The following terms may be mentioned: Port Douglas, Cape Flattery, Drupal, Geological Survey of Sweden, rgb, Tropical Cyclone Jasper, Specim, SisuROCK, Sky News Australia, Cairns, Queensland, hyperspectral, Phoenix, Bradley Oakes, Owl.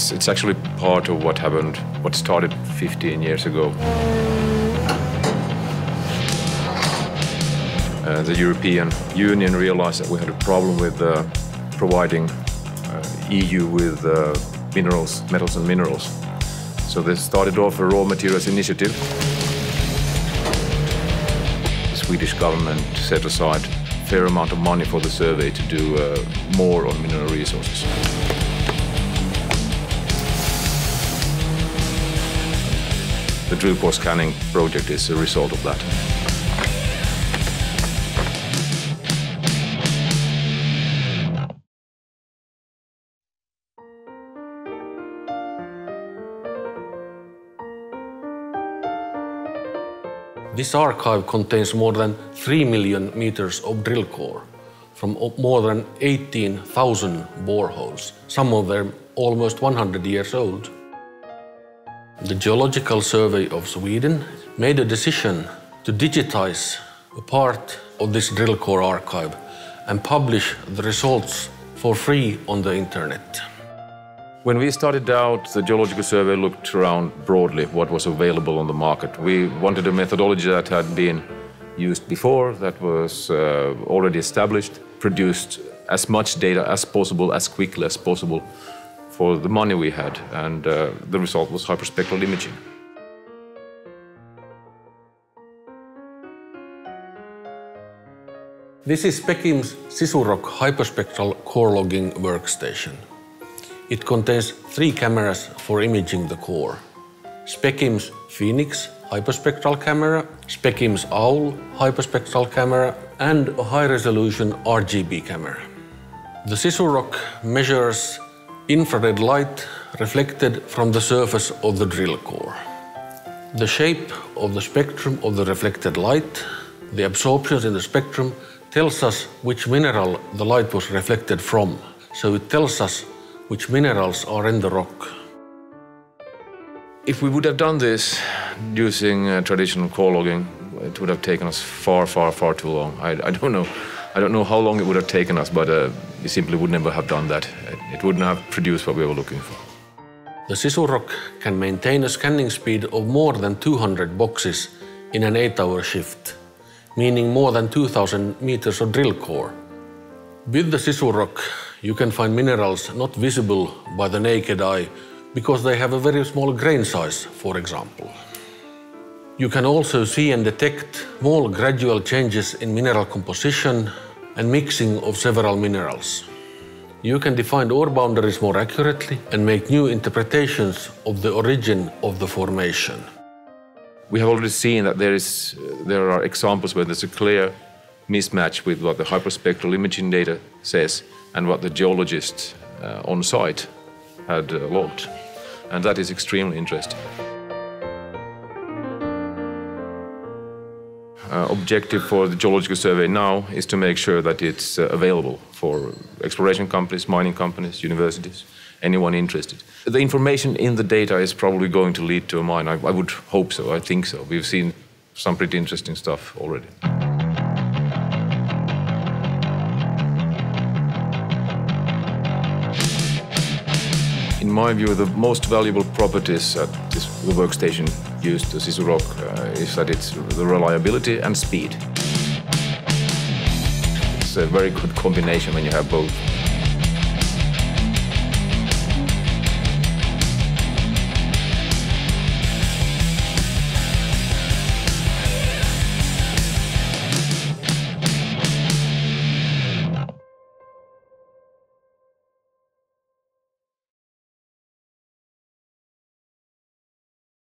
It's actually part of what happened, what started 15 years ago. The European Union realized that we had a problem with providing EU with minerals, metals and minerals. So they started off a raw materials initiative. The Swedish government set aside a fair amount of money for the survey to do more on mineral resources. The Drupal scanning project is a result of that. This archive contains more than 3 million meters of drill core from more than 18,000 boreholes, some of them almost 100 years old. The Geological Survey of Sweden made a decision to digitize a part of this drill core archive and publish the results for free on the internet. When we started out, the Geological Survey looked around broadly what was available on the market. We wanted a methodology that had been used before, that was already established, produced as much data as possible, as quickly as possible, for the money we had, and the result was hyperspectral imaging. This is Specim's SisuROCK hyperspectral core logging workstation. It contains 3 cameras for imaging the core. Specim's Phoenix hyperspectral camera, Specim's Owl hyperspectral camera, and a high-resolution RGB camera. The SisuROCK measures infrared light reflected from the surface of the drill core. The shape of the spectrum of the reflected light, the absorptions in the spectrum, tells us which mineral the light was reflected from. So it tells us which minerals are in the rock. If we would have done this using traditional core logging, it would have taken us far, far, far too long. I don't know. I don't know how long it would have taken us, but we simply would never have done that. It wouldn't have produced what we were looking for. The SisuROCK can maintain a scanning speed of more than 200 boxes in an 8-hour shift, meaning more than 2,000 meters of drill core. With the SisuROCK, you can find minerals not visible by the naked eye because they have a very small grain size, for example. You can also see and detect small gradual changes in mineral composition and mixing of several minerals. You can define ore boundaries more accurately and make new interpretations of the origin of the formation. We have already seen that there are examples where there's a clear mismatch with what the hyperspectral imaging data says and what the geologists on site had logged. And that is extremely interesting. Objective for the Geological Survey now is to make sure that it's available for exploration companies, mining companies, universities, anyone interested. The information in the data is probably going to lead to a mine. I would hope so, I think so. We've seen some pretty interesting stuff already. In my view, the most valuable properties that the workstation used to SisuROCK is that it's the reliability and speed. It's a very good combination when you have both.